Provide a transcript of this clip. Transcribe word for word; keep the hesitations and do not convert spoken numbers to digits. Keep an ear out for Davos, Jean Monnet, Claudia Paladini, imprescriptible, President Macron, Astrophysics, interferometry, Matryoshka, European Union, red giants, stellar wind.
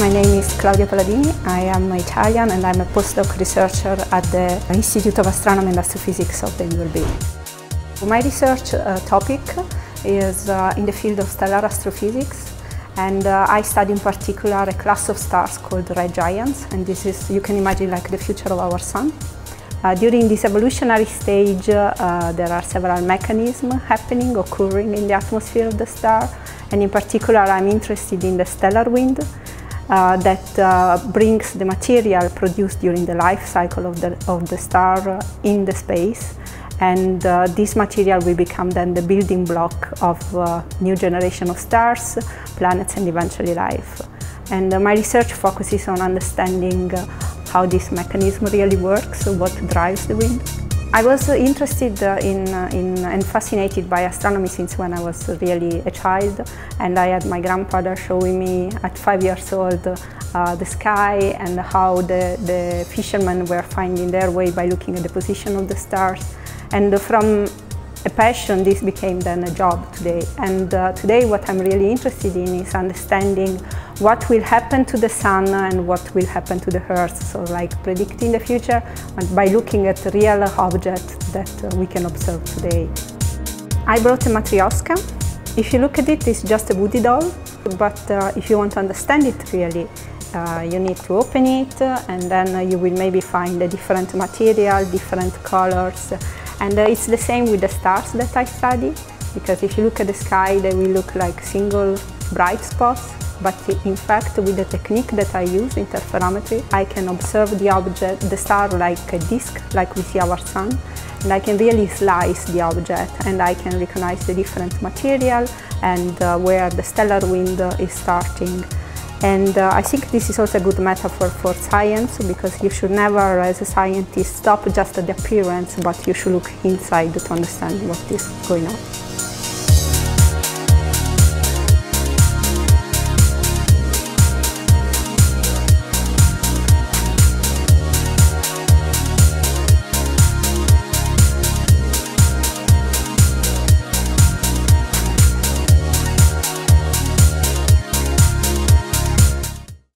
My name is Claudia Paladini. I am Italian and I'm a postdoc researcher at the Institute of Astronomy and Astrophysics of the U L B. My research uh, topic is uh, in the field of stellar astrophysics, and uh, I study in particular a class of stars called red giants, and this is, you can imagine, like the future of our sun. Uh, during this evolutionary stage uh, there are several mechanisms happening, occurring in the atmosphere of the star, and in particular I'm interested in the stellar wind. Uh, that uh, brings the material produced during the life cycle of the, of the star uh, in the space, and uh, this material will become then the building block of uh, new generation of stars, planets, and eventually life. And uh, my research focuses on understanding uh, how this mechanism really works, what drives the wind. I was uh, interested uh, in, uh, in and fascinated by astronomy since when I was really a child, and I had my grandfather showing me at five years old uh, the sky and how the, the fishermen were finding their way by looking at the position of the stars. And uh, from a passion this became then a job today, and uh, today what I'm really interested in is understanding what will happen to the sun and what will happen to the earth, so like predicting the future and by looking at real objects that uh, we can observe today. I brought a Matryoshka. If you look at it, it's just a woody doll, but uh, if you want to understand it really, Uh, you need to open it, uh, and then uh, you will maybe find a different material, different colors, and uh, it's the same with the stars that I study, because if you look at the sky they will look like single bright spots, but in fact with the technique that I use, interferometry, I can observe the object, the star, like a disk, like we see our sun, and I can really slice the object and I can recognize the different material and uh, where the stellar wind is starting. And uh, I think this is also a good metaphor for science, because you should never, as a scientist, stop just at the appearance, but you should look inside to understand what is going on.